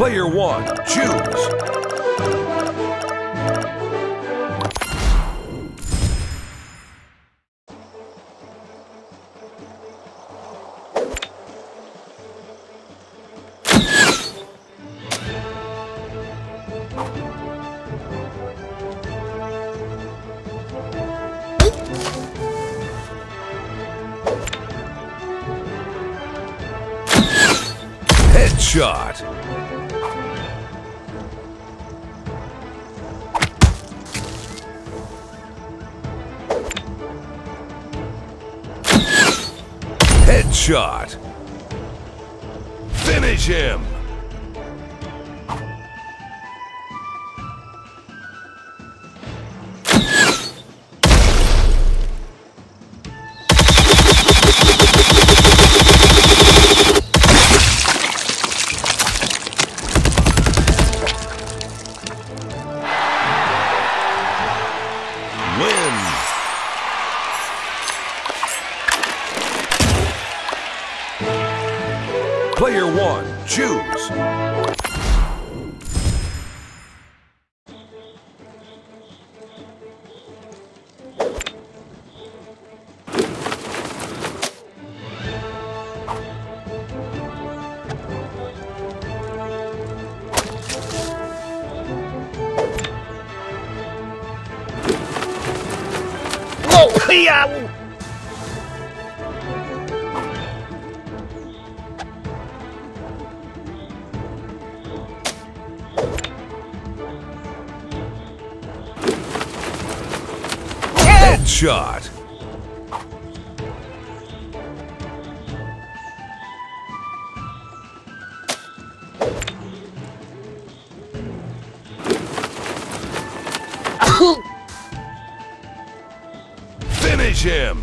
Player one, choose. Shot. Headshot. Finish him. Player one, choose. Oh, yeah. Shot. Finish him.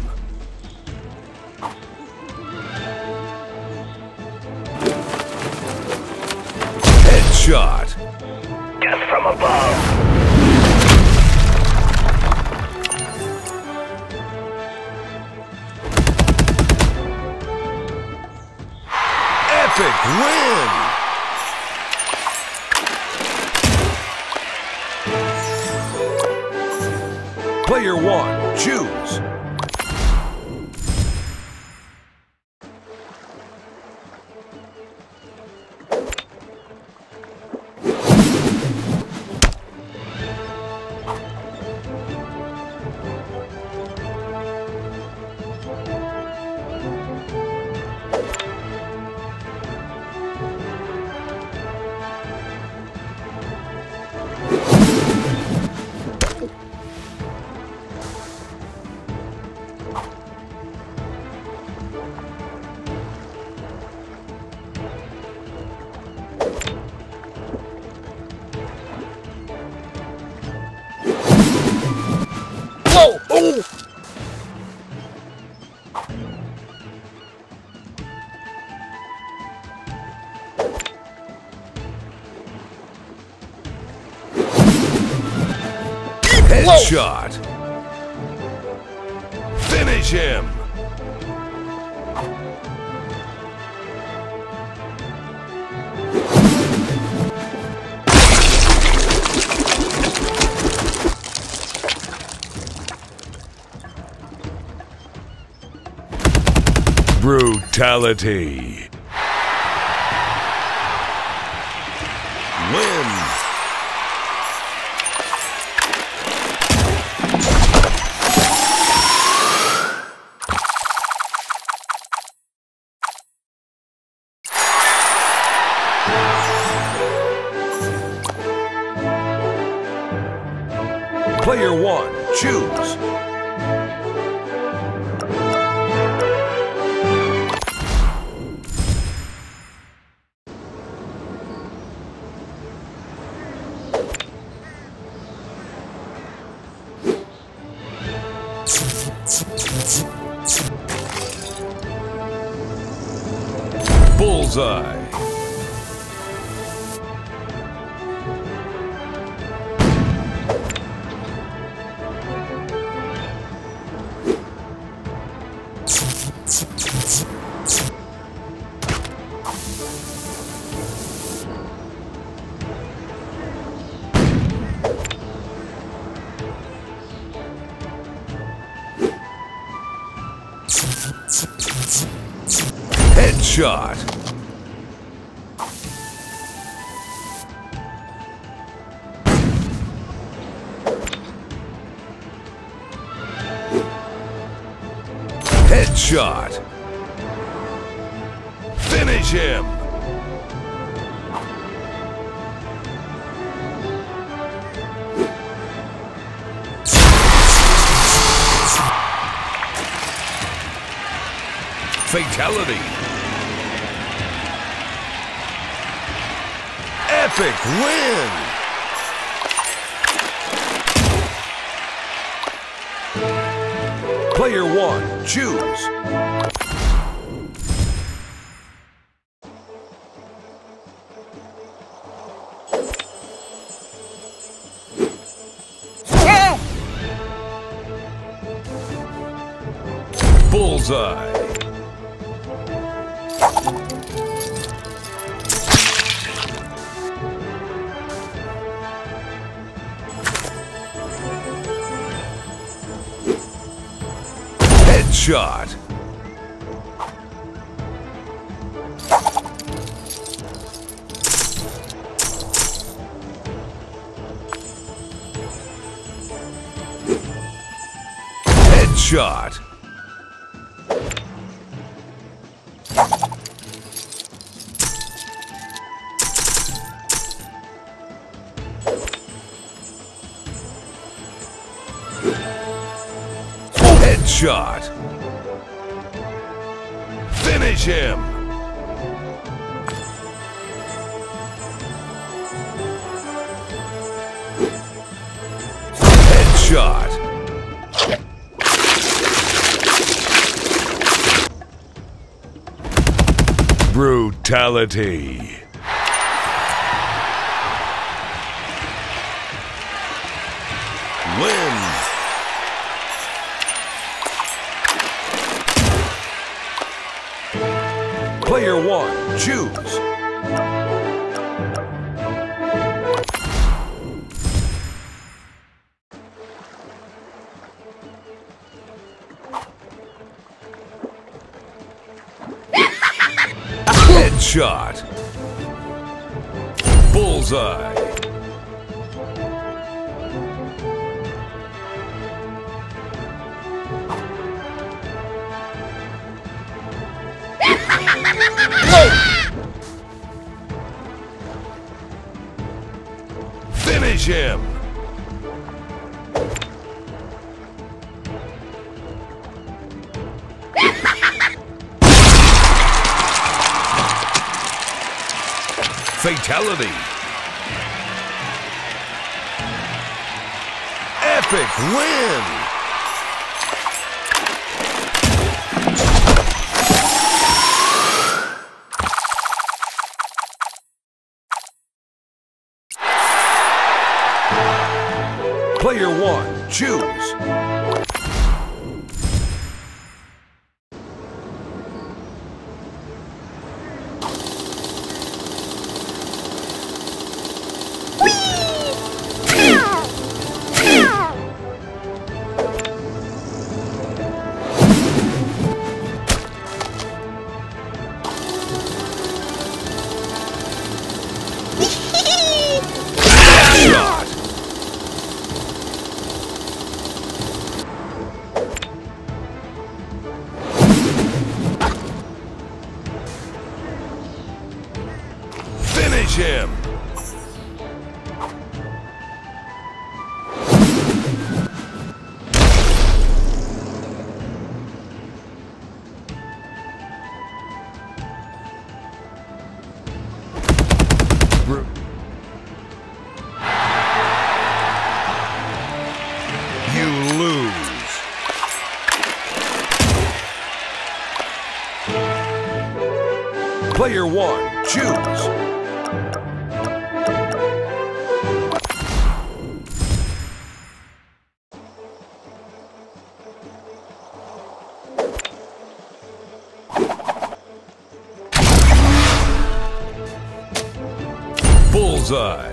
Headshot. Death from above. Epic win! Player one, choose. Headshot. Finish him. Brutality. Win. Player one, choose. Bullseye. Headshot. Headshot. Finish him. Fatality. Epic win. Player one, choose. Yeah. Bullseye. Shot. Headshot. Headshot. Finish him! Headshot! Brutality! Win! Player one, choose. Headshot. Bullseye. Finish him. Fatality. Epic win. Player one, choose. Him. You lose. Player one, choose. Bullseye.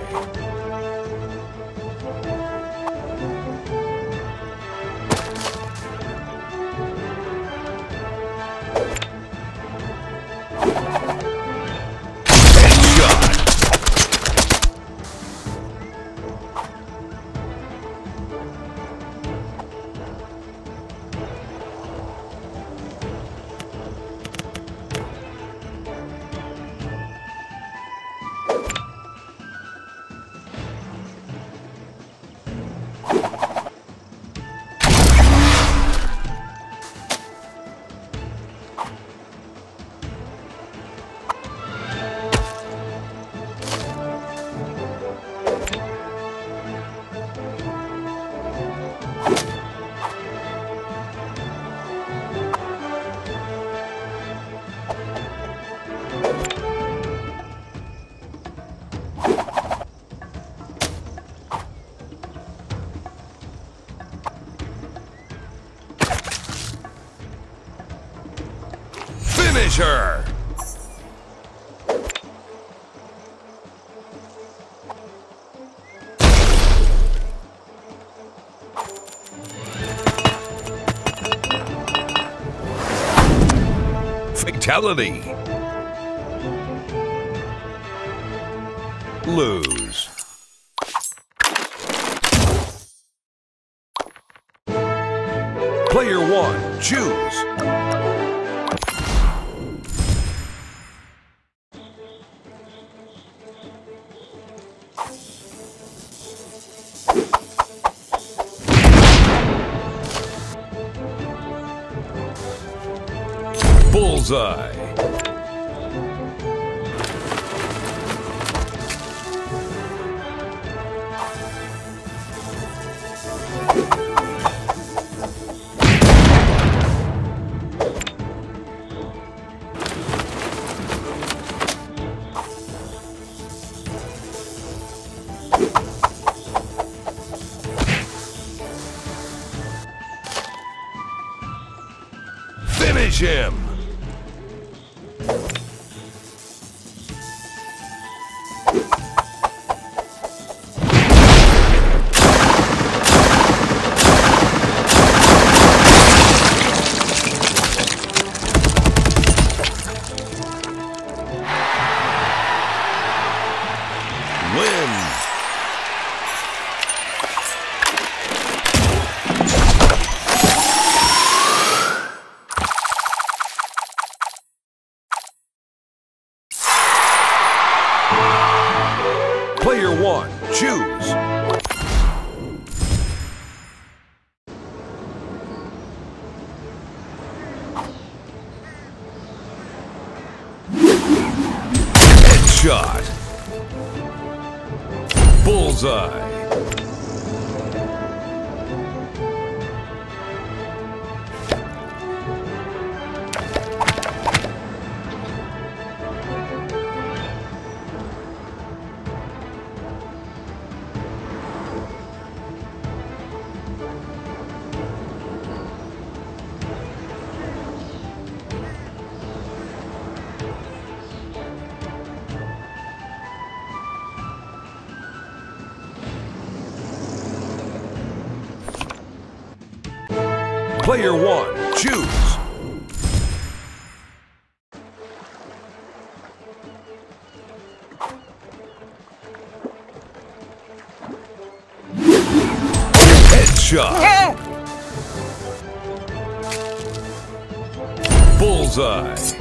Laser. Fatality. Lose. Player one, choose. Bullseye. Finish him. Player one, choose. Headshot. Bullseye. Player one, choose. Headshot. Yeah. Bullseye.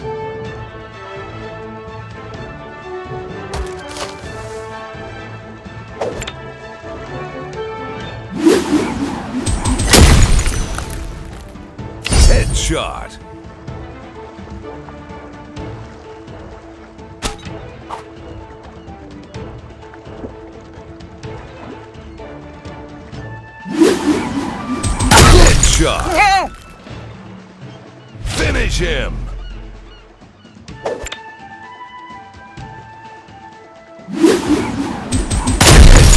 Shot. Shot. Yeah. Finish him.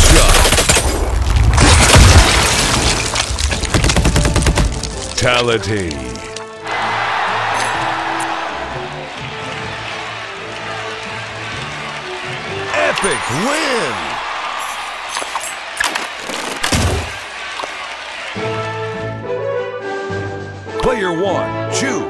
Shot. Fatality. Epic win! Player one, choose.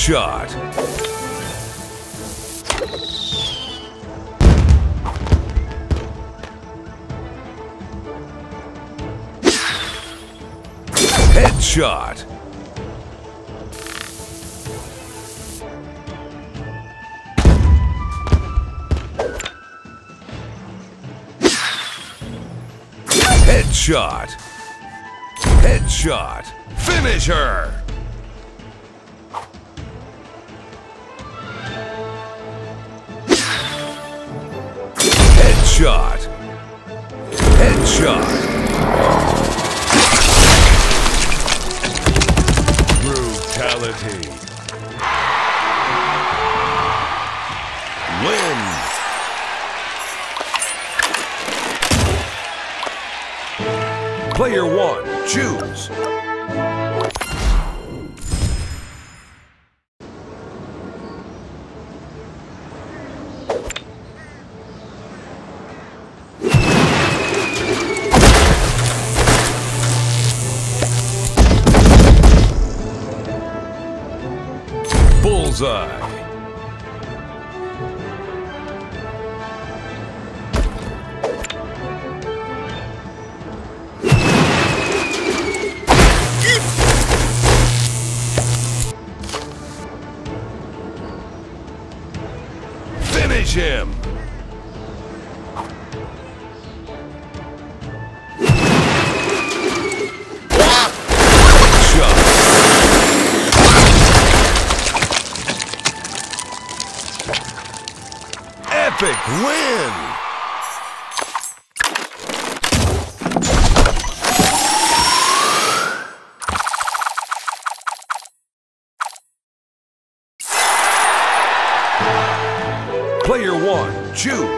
Shot. Headshot. Headshot. Headshot. Finish her. Shot. Shot. Brutality. Win. Player one, choose. Bullseye. Finish him. Epic win. Player one, choose.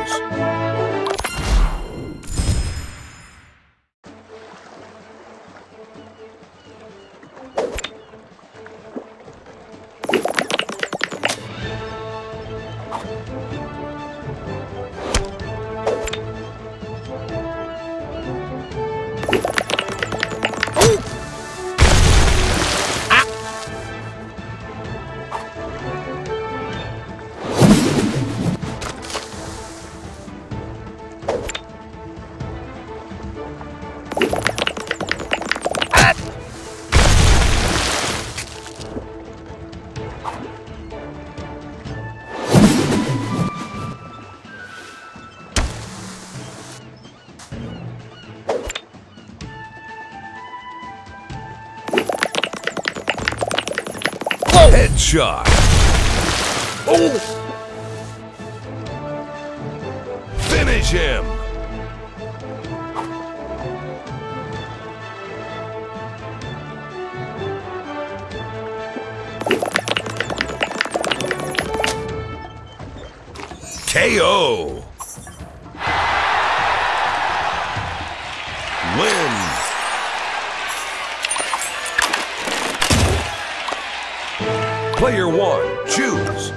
Headshot. Oh. Finish him. KO. Win. Player one, choose.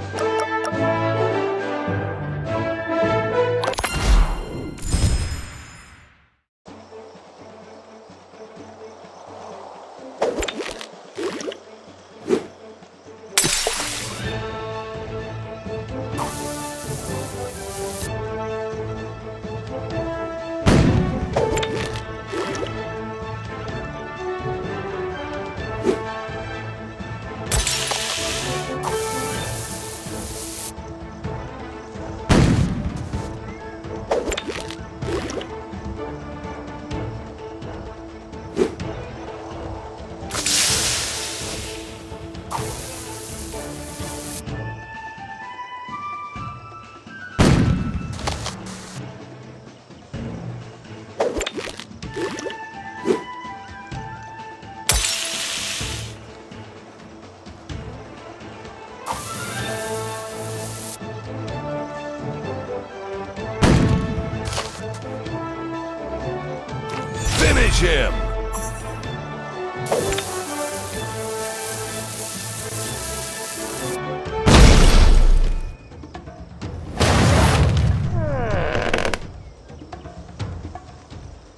Finish him.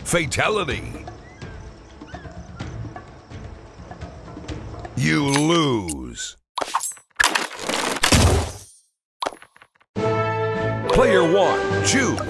Fatality. You lose. Player one, choose.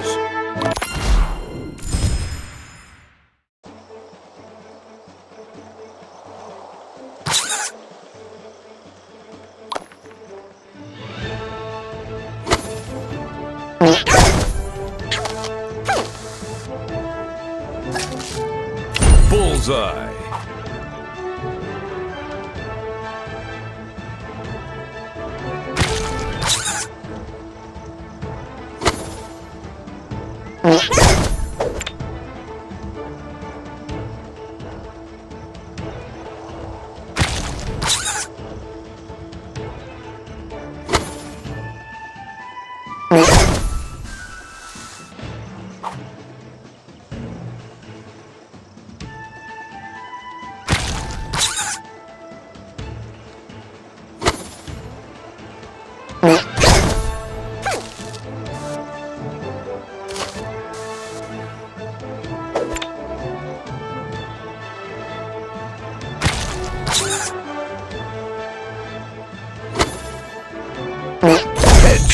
Bullseye.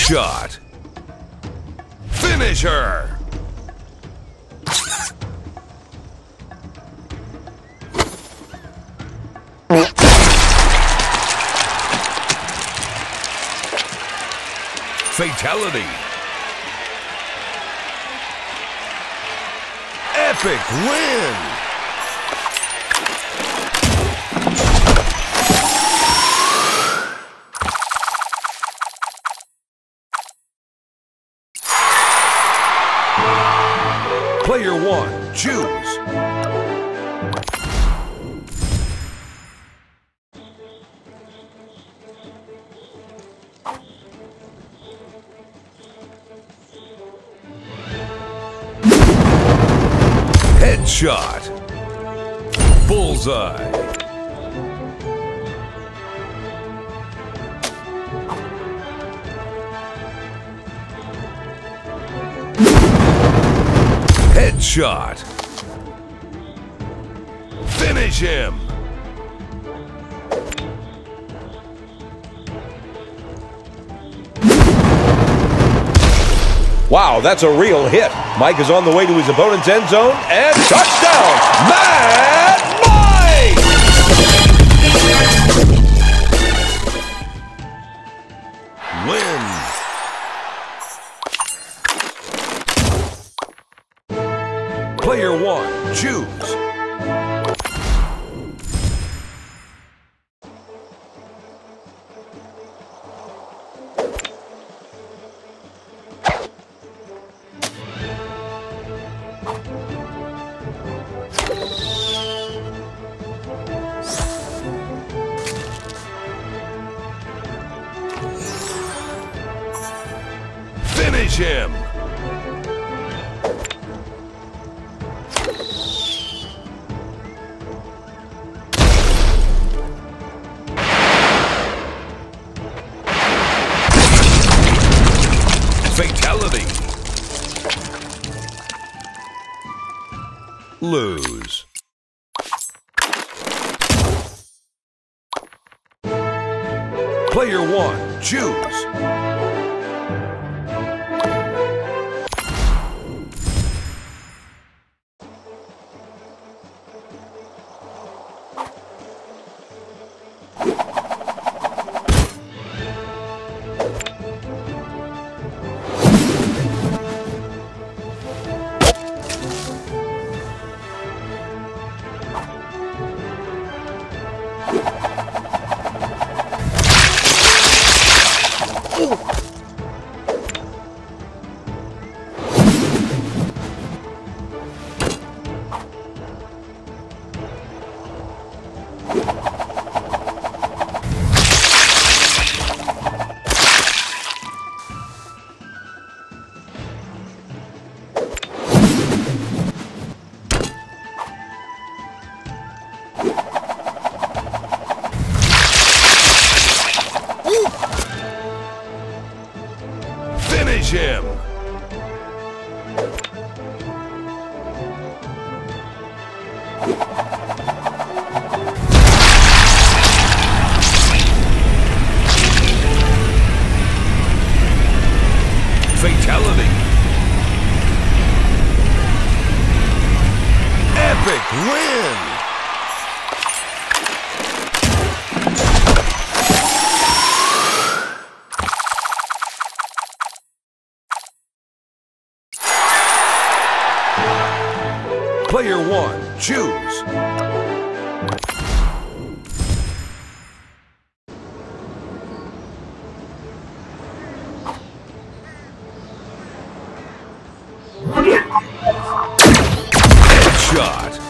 shot. Finish her. Fatality. Epic win. Player one, choose. Shot. Bullseye. Headshot. Finish him. Wow, that's a real hit. Mike is on the way to his opponent's end zone, and touchdown! Mad Mike! Win. Player one, choose. Finish him. Fatality. Lose. Player one, choose. Him. Fatality. Epic win. Player one, choose. Headshot.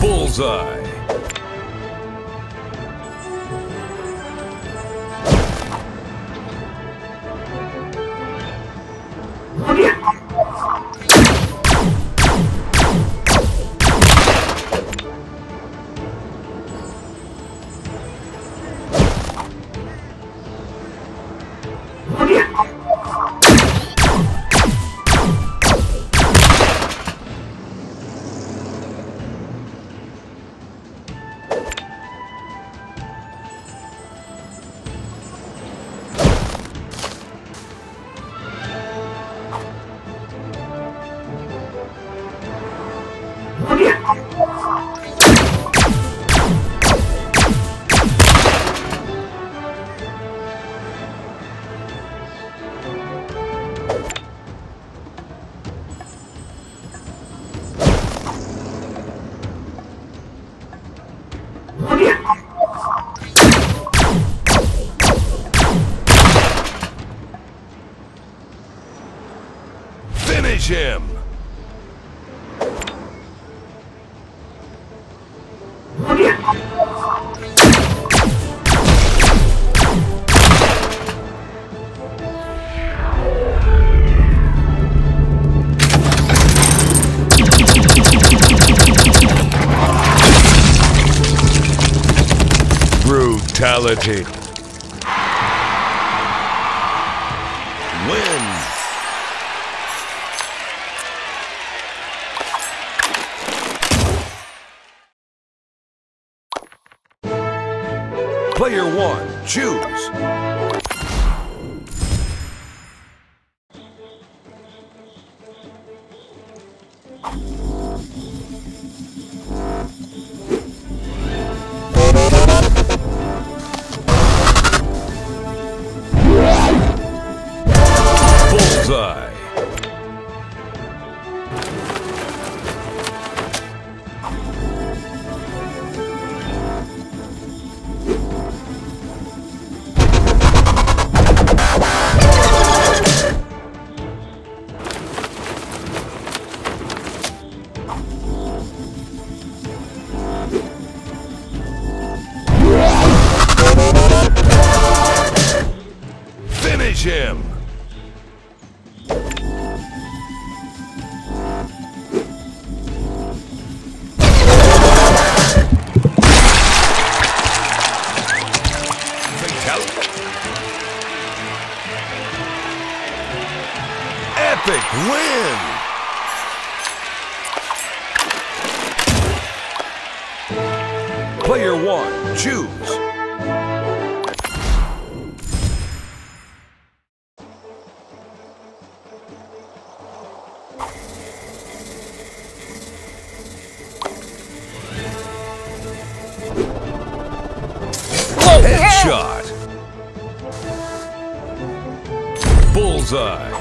Bullseye. Finish him! Brutality. Win. Player one, choose. Bullseye. Him. Epic win. Player one, choose. Headshot. Bullseye.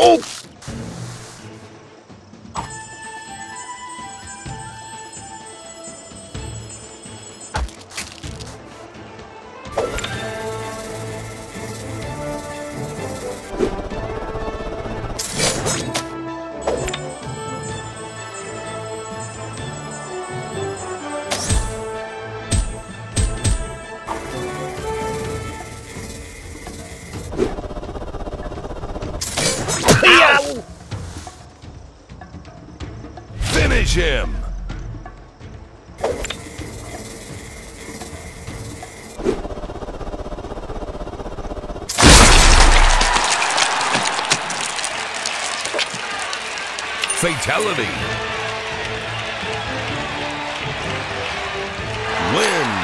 Oh! Finish him! Fatality! Win!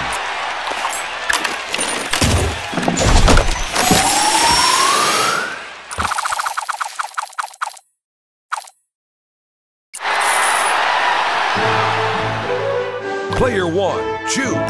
Player one, choose.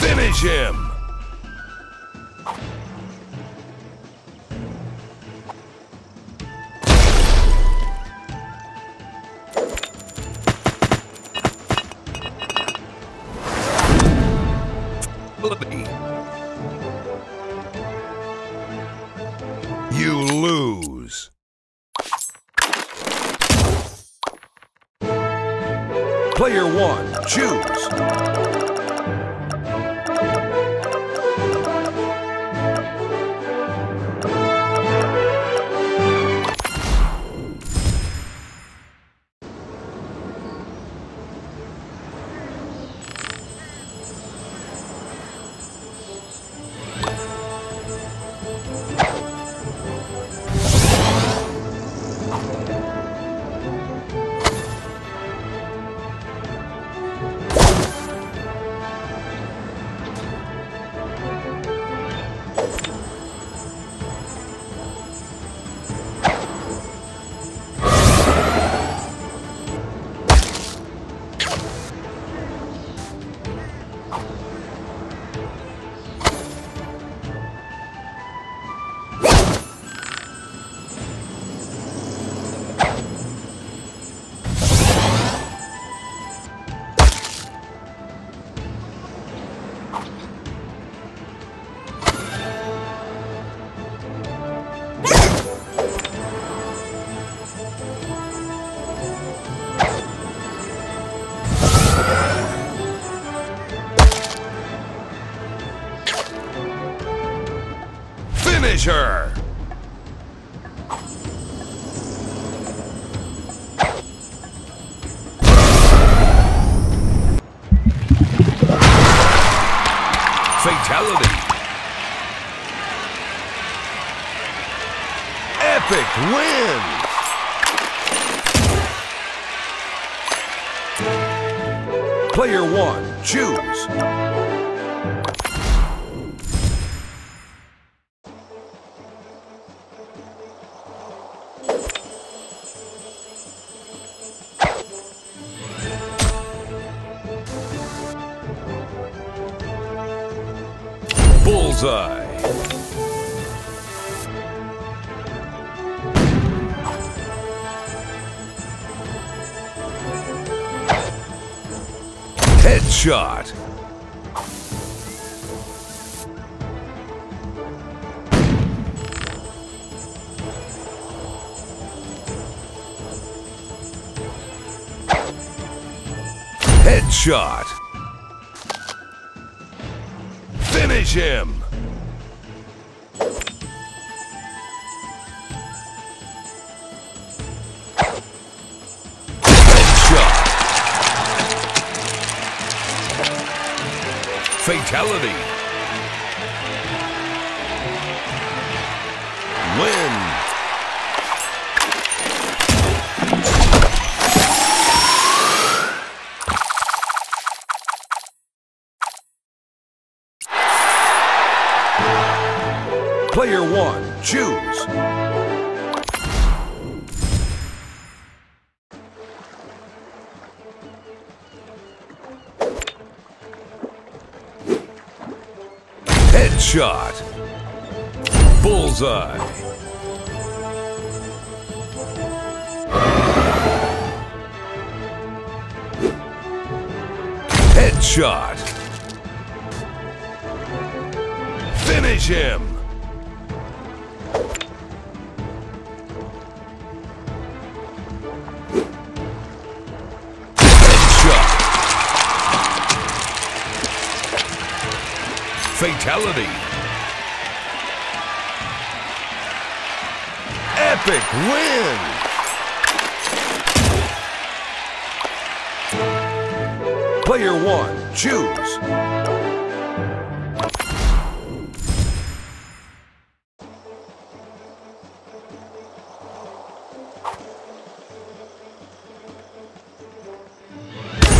Finish him! Liberty. You lose. Player one, choose. Finisher. Fatality. Epic win. Player one, choose. Bullseye. Headshot. Headshot. Finish him. Fatality. Win. Player one, choose. Shot. Bullseye. Headshot. Finish him. Headshot. Fatality. Epic win! Player one, choose.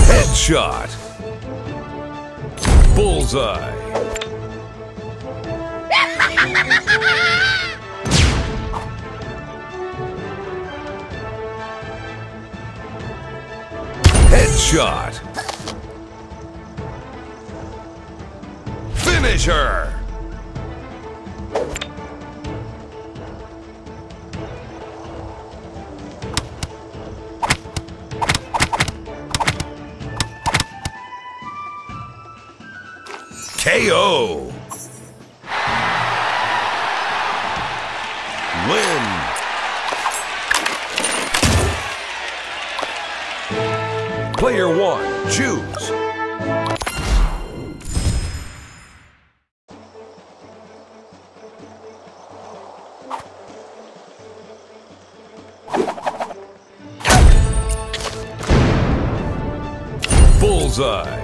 Headshot. Bullseye. Headshot. Finisher. KO. Win. Player one, choose. Bullseye.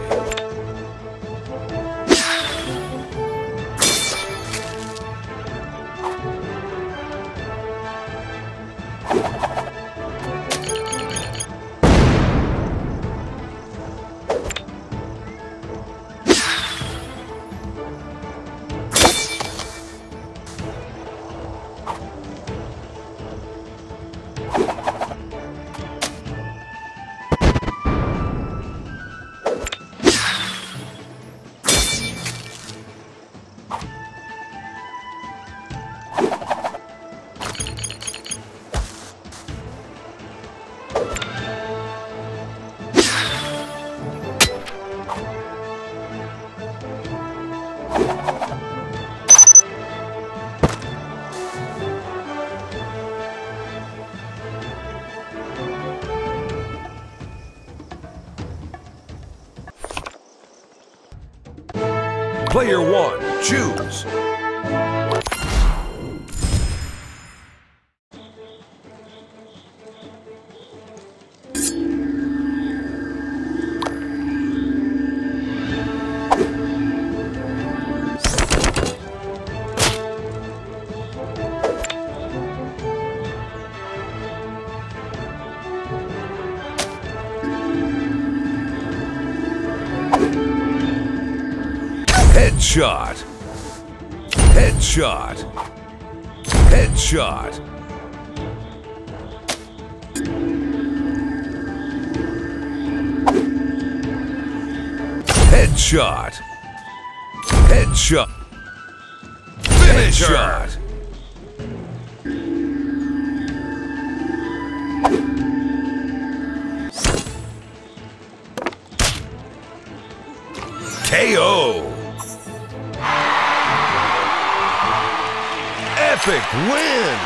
Player one, choose. Headshot. Headshot. Headshot. Headshot. Headshot. Finish shot. KO. Epic win!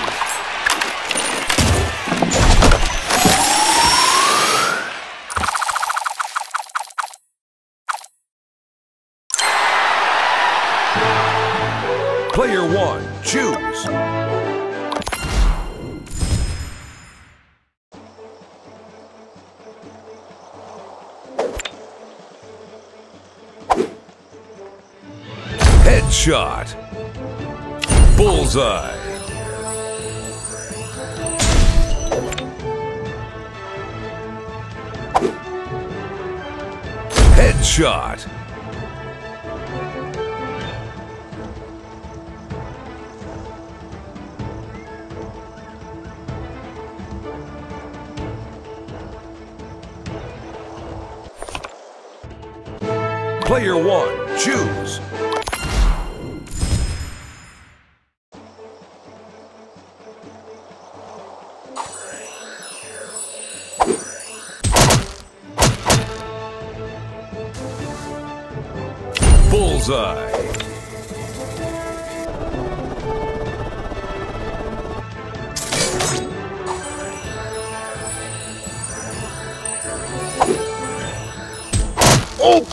Player one, choose! Headshot! Bullseye. Headshot. Player one, choose. Bullseye. Oh!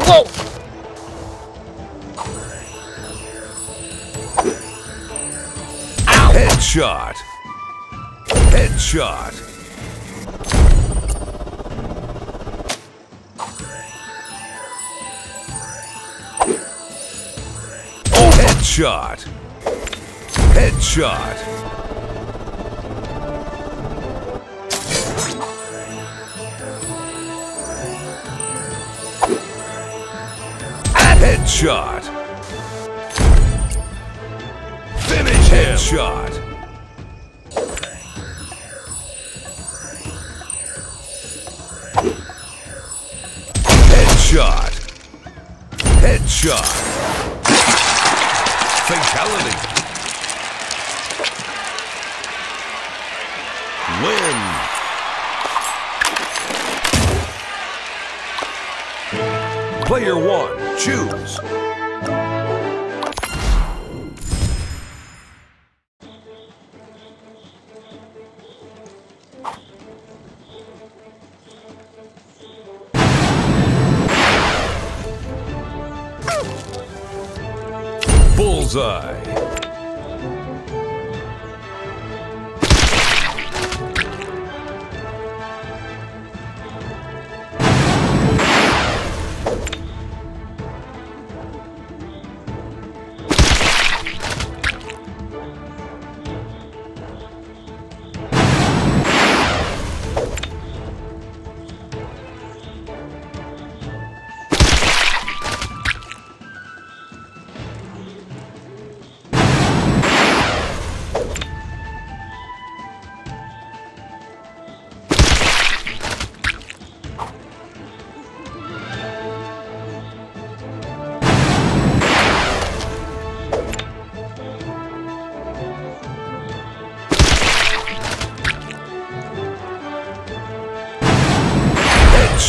Oh! Ow. Headshot. Headshot. Oh, headshot. Headshot. Headshot. Finish him. Headshot. Headshot. Headshot. Fatality. Win. Player 1, choose. Bullseye.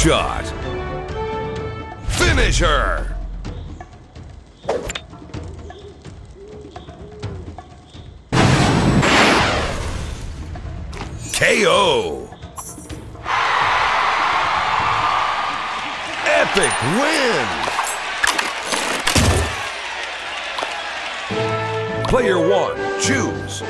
Shot. Finish her. KO. Epic win. Player 1, choose.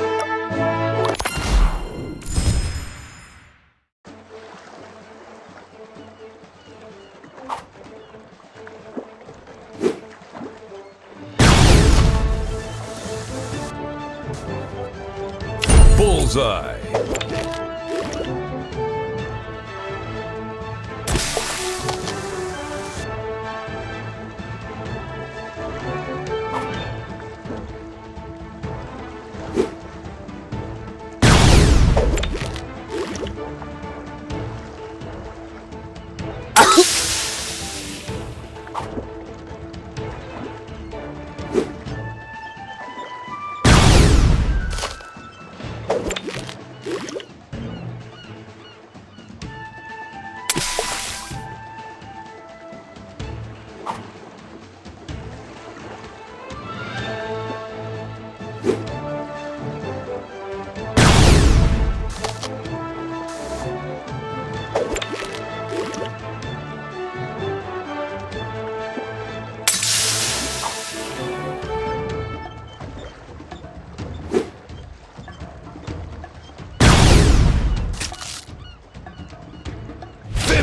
Bullseye.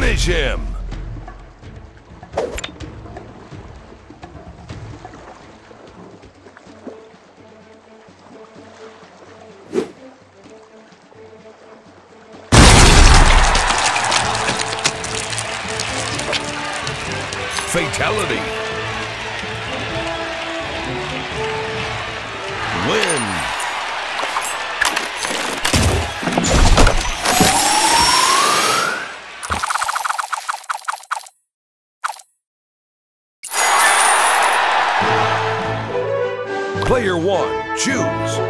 Finish him. Fatality. Win. Player 1, choose.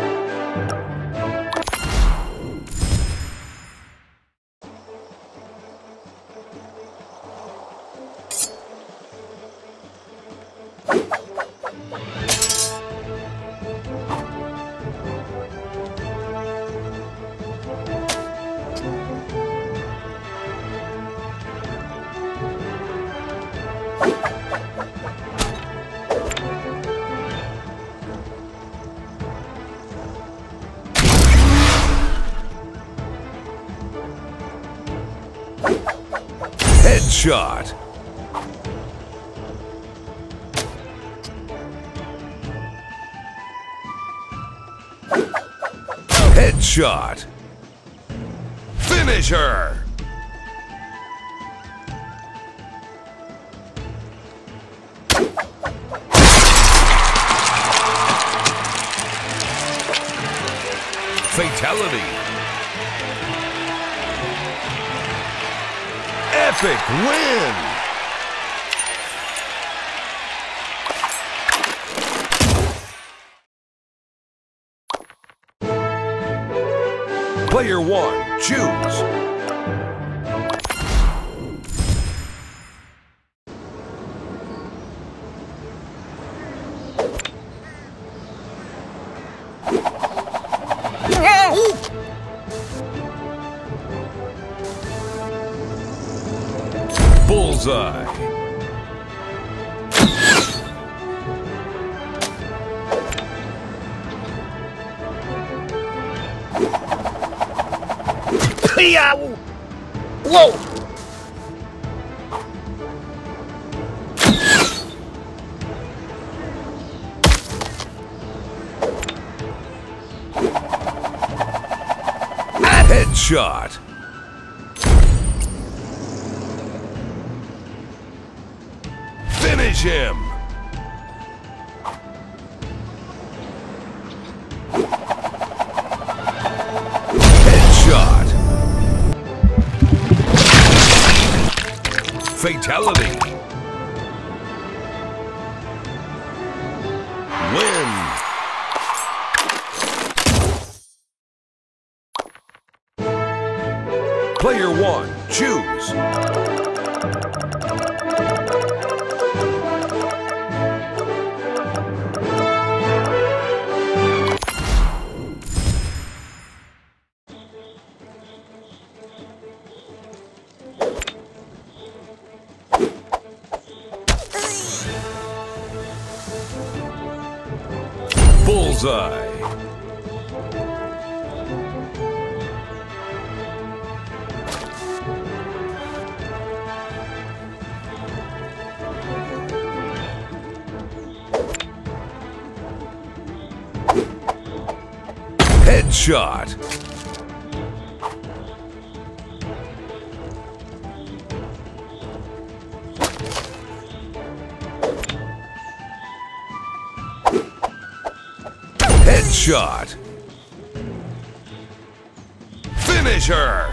Shot. Headshot. Finish her. Fatality. Epic win! Player 1, choose! Bullseye. Whoa! Headshot. Finish him. Headshot. Fatality. Win. Player one, choose. Bullseye. Headshot. Shot. Finish her.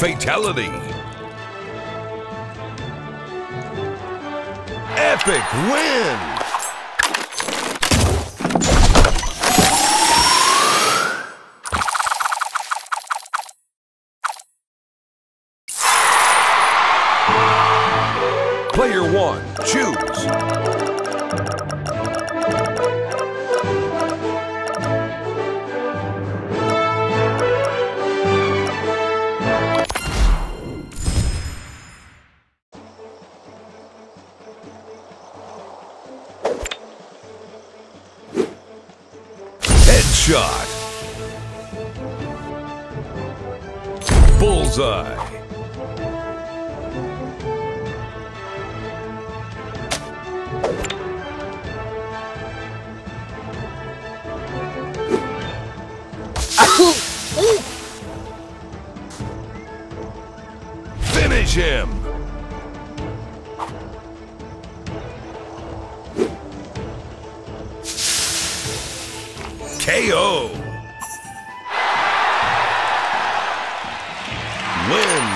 Fatality. Epic win. Player one, choose. Headshot. Bullseye. Finish him. KO. Win.